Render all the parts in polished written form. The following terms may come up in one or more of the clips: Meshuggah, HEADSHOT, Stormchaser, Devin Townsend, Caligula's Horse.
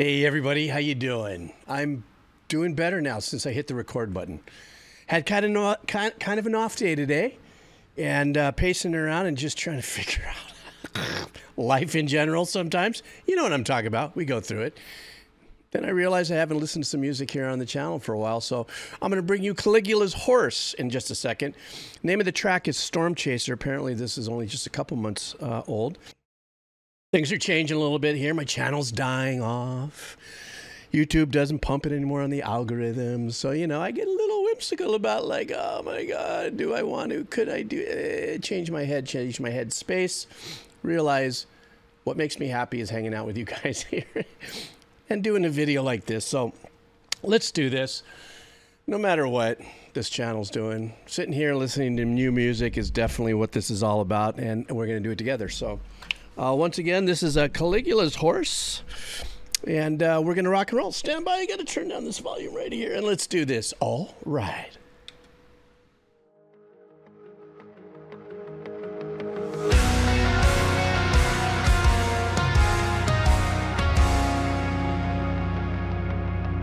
Hey everybody, how you doing? I'm doing better now since I hit the record button. Had kind of an off day today, and pacing around and just trying to figure out life in general sometimes. You know what I'm talking about. We go through it. Then I realized I haven't listened to some music here on the channel for a while, so I'm going to bring you Caligula's Horse in just a second. Name of the track is Stormchaser. Apparently this is only just a couple months old. Things are changing a little bit here. My channel's dying off. YouTube doesn't pump it anymore on the algorithms. So, you know, I get a little whimsical about like, oh my God, do I want to, could I do it? Change my head space. Realize what makes me happy is hanging out with you guys here and doing a video like this. So let's do this. No matter what this channel's doing, sitting here listening to new music is definitely what this is all about. And we're going to do it together. So once again, this is Caligula's Horse, and we're going to rock and roll. Stand by. I got to turn down this volume right here, and let's do this. All right.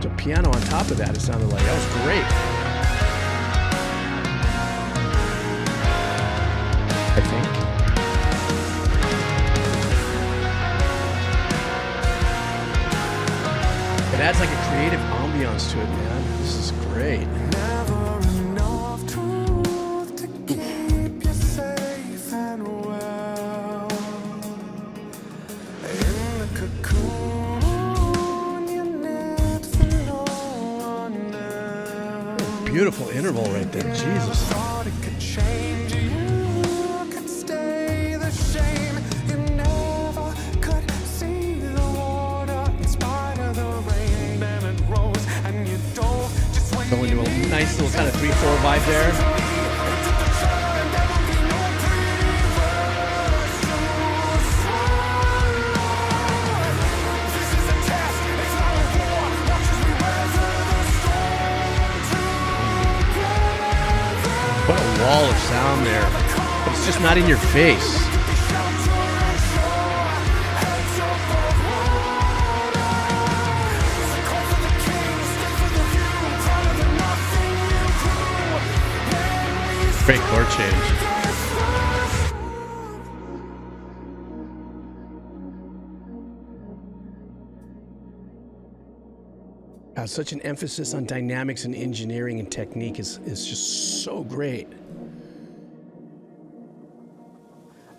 The piano on top of that, it sounded like. That was great. It adds like a creative ambiance to it, man. This is great. Never enough truth to keep you safe and well. In the cocoon, you knit for on them. Beautiful interval right there, Jesus. Thought it could change you, could stay the shame. Going to a nice little kind of 3-4 vibe there. What a wall of sound there. But it's just not in your face. Great chord change. Such an emphasis on dynamics and engineering and technique is just so great.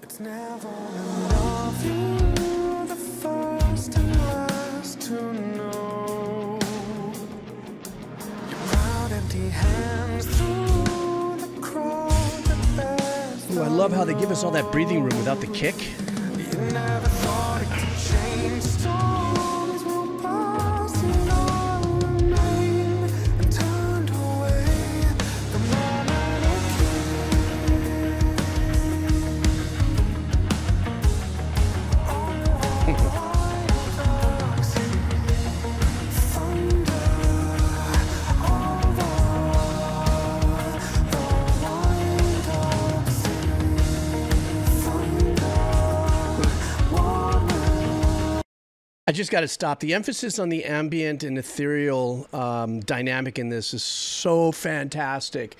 It's never enough. You're the first and last to know. Your proud empty hands through. Ooh, I love how they give us all that breathing room without the kick. I just got to stop. The emphasis on the ambient and ethereal dynamic in this is so fantastic,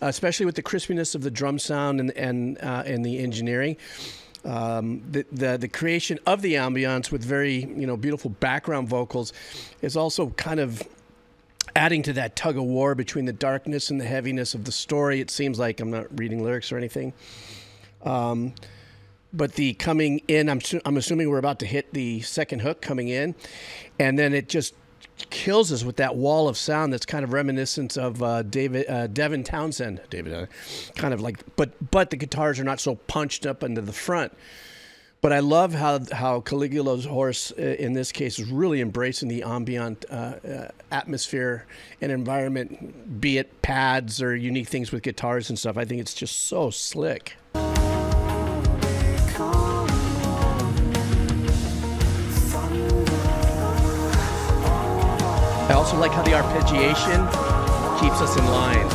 especially with the crispiness of the drum sound and the engineering. The creation of the ambiance with very, you know, beautiful background vocals is also kind of adding to that tug of war between the darkness and the heaviness of the story. It seems like I'm not reading lyrics or anything. But the coming in, I'm assuming we're about to hit the second hook coming in, and then it just kills us with that wall of sound that's kind of reminiscent of Devin Townsend, kind of like, but the guitars are not so punched up into the front. But I love how Caligula's Horse, in this case, is really embracing the ambient atmosphere and environment, be it pads or unique things with guitars and stuff. I think it's just so slick. I also like how the arpeggiation keeps us in line.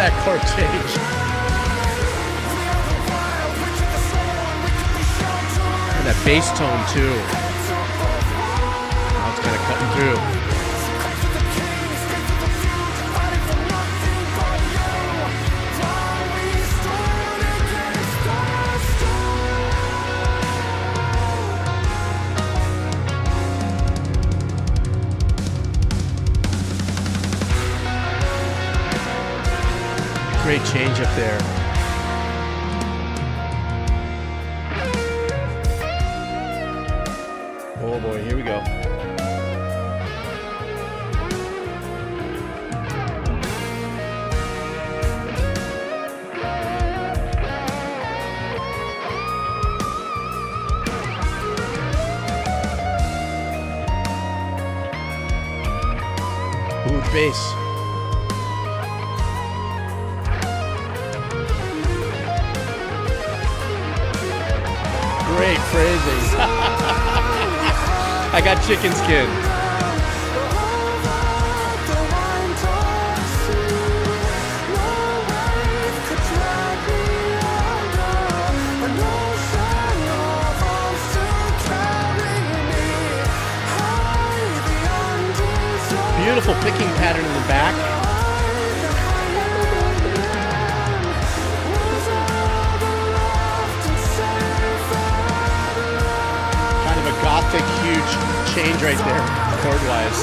that cortege. And that bass tone too. Now it's kind of cutting through. Great change up there. Oh boy, here we go. Ooh, bass. Great phrasing. I got chicken skin. Beautiful picking pattern in the back. Gothic, huge change right there, chord-wise.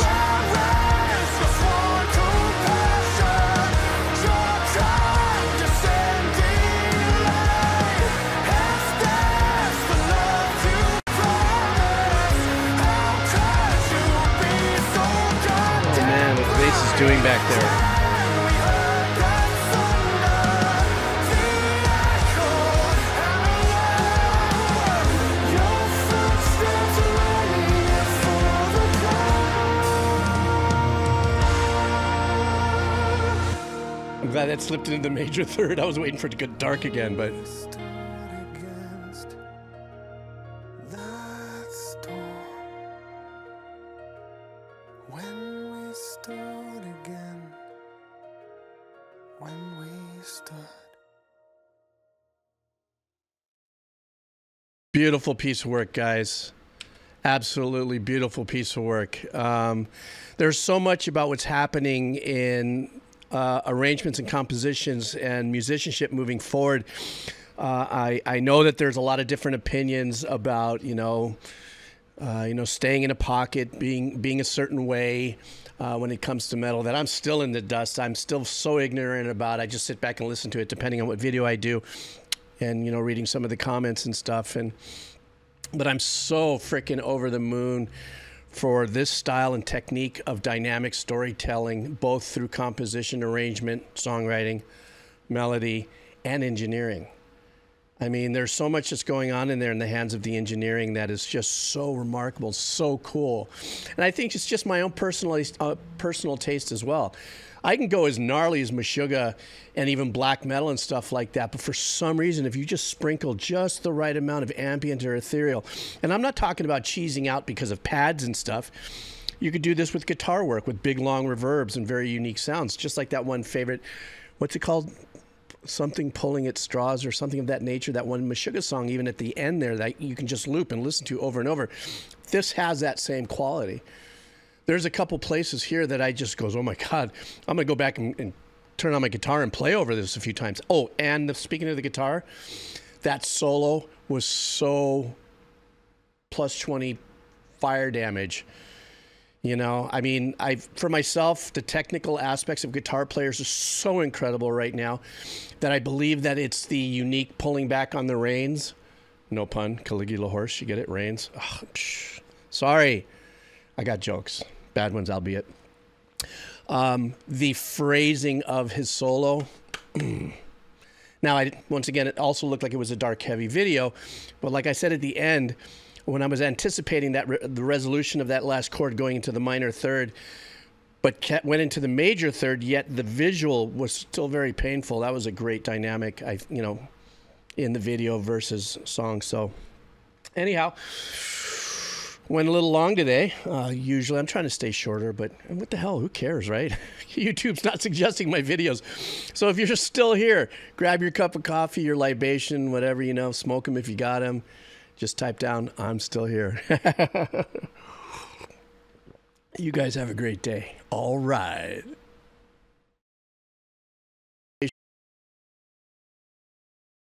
Oh man, what the bass is doing back there. I'm glad that slipped into the major third. I was waiting for it to get dark again, but beautiful piece of work, guys. Absolutely beautiful piece of work. There's so much about what's happening in arrangements and compositions and musicianship moving forward. I know that there's a lot of different opinions about, staying in a pocket, being a certain way when it comes to metal, that I'm still in the dust. I'm still so ignorant about. I just sit back and listen to it, depending on what video I do, and reading some of the comments and stuff. But I'm so freaking over the moon for this style and technique of dynamic storytelling, both through composition, arrangement, songwriting, melody, and engineering. I mean, there's so much that's going on in there in the hands of the engineering that is just so remarkable, so cool. And I think it's just my own personal taste as well. I can go as gnarly as Meshuggah and even black metal and stuff like that, but for some reason, if you just sprinkle just the right amount of ambient or ethereal, and I'm not talking about cheesing out because of pads and stuff. You could do this with guitar work, with big, long reverbs and very unique sounds, just like that one favorite, what's it called? Something Pulling at Straws or something of that nature, that one Meshuggah song, even at the end there, that you can just loop and listen to over and over. This has that same quality. There's a couple places here that I just goes, oh my God, I'm going to go back and turn on my guitar and play over this a few times. Oh, and speaking of the guitar, that solo was so plus 20 fire damage. I mean, for myself, the technical aspects of guitar players are so incredible right now that I believe that it's the unique pulling back on the reins. No pun, Caligula Horse, you get it, reins. Oh, sorry, I got jokes, bad ones, albeit. The phrasing of his solo. Now, once again, it also looked like it was a dark, heavy video, but like I said at the end, when I was anticipating that the resolution of that last chord going into the minor third, but went into the major third, yet the visual was still very painful. That was a great dynamic, in the video versus song. So anyhow, Went a little long today. Usually I'm trying to stay shorter, but what the hell, who cares, right? YouTube's not suggesting my videos. So if you're still here, grab your cup of coffee, your libation, whatever, you know, smoke them if you got them. Just type down, I'm still here. You guys have a great day. All right.